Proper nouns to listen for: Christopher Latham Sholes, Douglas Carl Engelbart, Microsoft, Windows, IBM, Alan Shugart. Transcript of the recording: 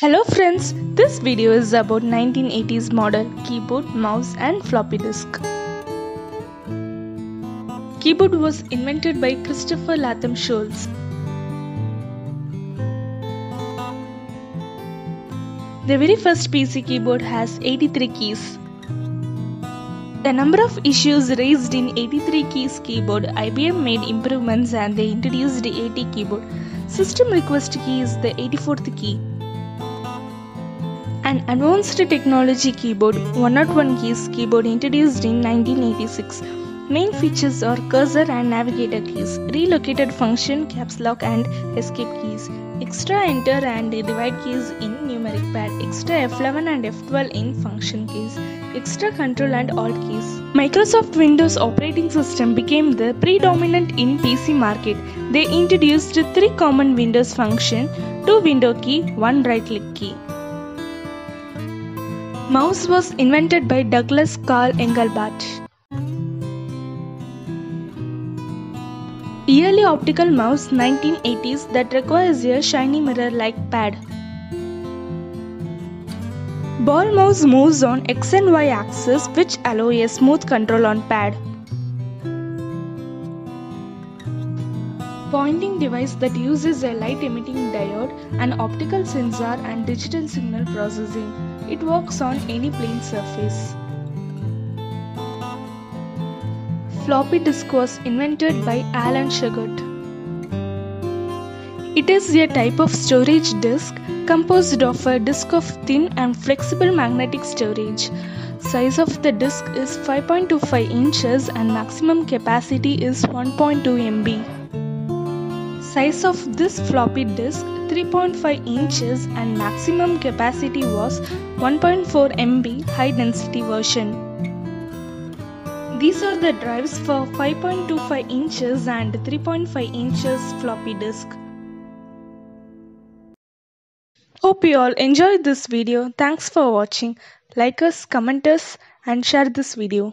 Hello friends, this video is about 1980s model keyboard, mouse and floppy disk. Keyboard was invented by Christopher Latham Sholes. The very first PC keyboard has 83 keys. The number of issues raised in 83 keys keyboard, IBM made improvements and they introduced the 80 keyboard. System request key is the 84th key. An advanced technology keyboard, 101 keys keyboard introduced in 1986. Main features are cursor and navigator keys, relocated function, caps lock and escape keys, extra enter and divide keys in numeric pad, extra F11 and F12 in function keys, extra control and alt keys. Microsoft Windows operating system became the predominant in PC market. They introduced 3 common Windows function, 2 window key, 1 right click key. Mouse was invented by Douglas Carl Engelbart. Early optical mouse 1980s that requires a shiny mirror-like pad. Ball mouse moves on X and Y axis which allow a smooth control on pad. Pointing device that uses a light emitting diode, an optical sensor and digital signal processing. It works on any plane surface. Floppy disk was invented by Alan Shugart. It is a type of storage disk composed of a disk of thin and flexible magnetic storage. Size of the disk is 5.25 inches and maximum capacity is 1.2 MB. Size of this floppy disk 3.5 inches and maximum capacity was 1.4 MB high density version. These are the drives for 5.25 inches and 3.5 inches floppy disk. Hope you all enjoyed this video. Thanks for watching. Like us, comment us and share this video.